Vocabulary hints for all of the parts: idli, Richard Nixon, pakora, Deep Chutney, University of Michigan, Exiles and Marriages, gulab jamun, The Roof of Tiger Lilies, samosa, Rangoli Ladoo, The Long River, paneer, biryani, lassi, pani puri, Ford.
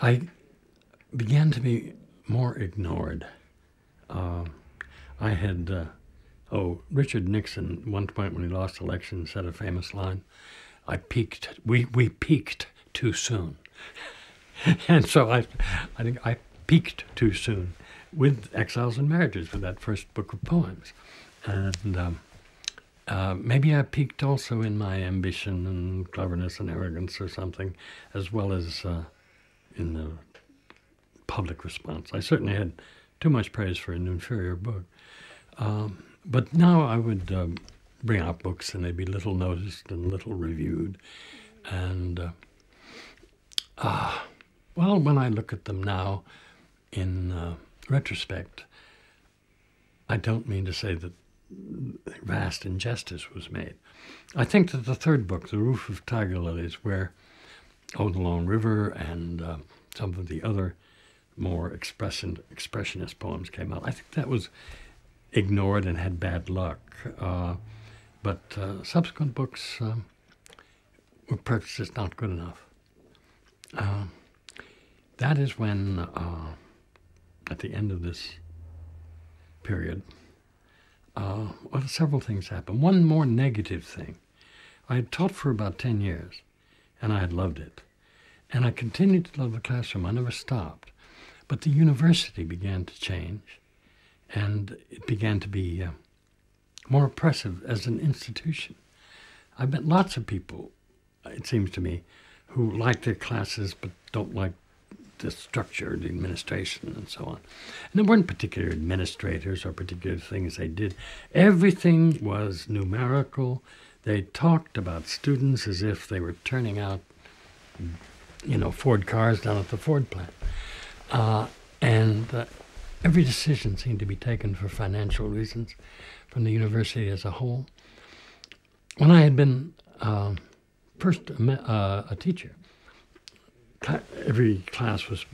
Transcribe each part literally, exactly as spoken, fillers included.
I began to be more ignored. Uh, I had, uh, oh, Richard Nixon, at one point when he lost election, said a famous line, I peaked, we, we peaked too soon. And so I, I think I peaked too soon with Exiles and Marriages, with that first book of poems. And um, uh, maybe I peaked also in my ambition and cleverness and arrogance or something, as well as uh, in the public response. I certainly had too much praise for an inferior book. Um, but now I would uh, bring out books and they'd be little noticed and little reviewed. And uh, uh, well, when I look at them now in uh, retrospect, I don't mean to say that vast injustice was made. I think that the third book, The Roof of Tiger Lilies, where Oh, The Long River and uh, some of the other more expression, expressionist poems came out, I think that was ignored and had bad luck. Uh, but uh, subsequent books um, were perhaps just not good enough. Uh, that is when, uh, at the end of this period, uh, well, several things happened. One more negative thing. I had taught for about ten years, and I had loved it. And I continued to love the classroom. I never stopped. But the university began to change, and it began to be uh, more oppressive as an institution. I've met lots of people, it seems to me, who like their classes but don't like the structure, the administration, and so on. And there weren't particular administrators or particular things they did. Everything was numerical. They talked about students as if they were turning out, you know, Ford cars down at the Ford plant. Uh, and uh, every decision seemed to be taken for financial reasons from the university as a whole. When I had been uh, first uh, a teacher, every class was,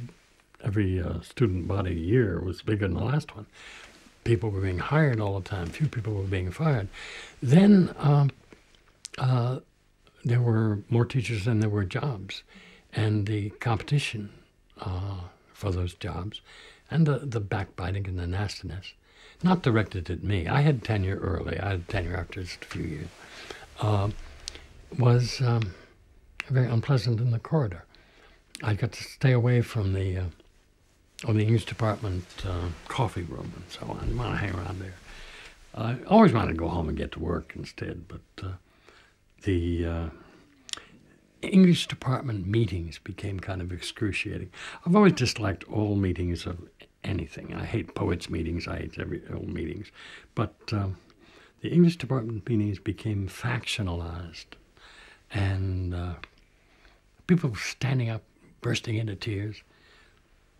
every uh, student body year was bigger than the last one. People were being hired all the time. Few people were being fired. Then um, uh, there were more teachers than there were jobs, and the competition uh, for those jobs, and the, the backbiting and the nastiness, not directed at me. I had tenure early. I had tenure after just a few years. Uh, was um, very unpleasant in the corridor. I got to stay away from the, uh, or the English department uh, coffee room and so on. I didn't want to hang around there. I always wanted to go home and get to work instead, but uh, the uh, English department meetings became kind of excruciating. I've always disliked all meetings of anything. I hate poets' meetings. I hate every, all meetings. But um, the English department meetings became factionalized, and uh, people were standing up, bursting into tears.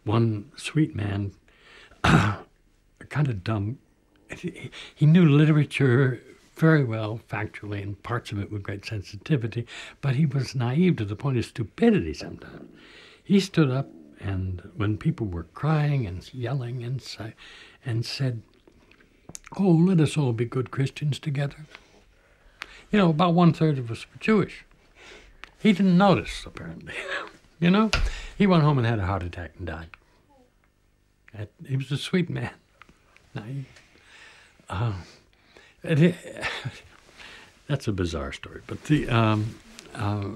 One sweet man, uh, kind of dumb, he, he knew literature very well, factually, and parts of it with great sensitivity, but he was naive to the point of stupidity sometimes. He stood up, and when people were crying and yelling and, and said, oh, let us all be good Christians together. You know, about one-third of us were Jewish. He didn't notice, apparently. You know, he went home and had a heart attack and died. He was a sweet man. Naive. Uh, it, that's a bizarre story. But the um, uh,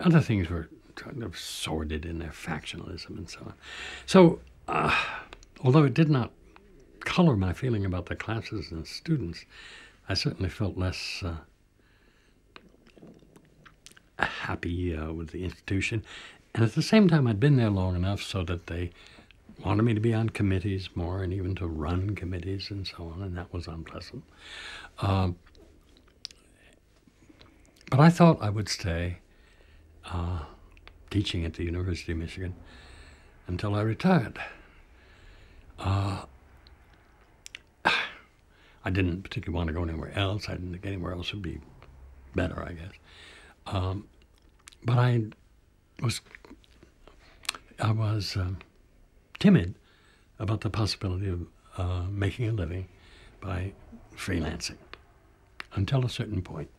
other things were kind of sordid in their factionalism and so on. So, uh, although it did not color my feeling about the classes and students, I certainly felt less Uh, happy uh, with the institution. And at the same time, I'd been there long enough so that they wanted me to be on committees more and even to run committees and so on, and that was unpleasant. Um, but I thought I would stay uh, teaching at the University of Michigan until I retired. Uh, I didn't particularly want to go anywhere else. I didn't think anywhere else would be better, I guess. Um, but I was, I was um, timid about the possibility of uh, making a living by freelancing until a certain point.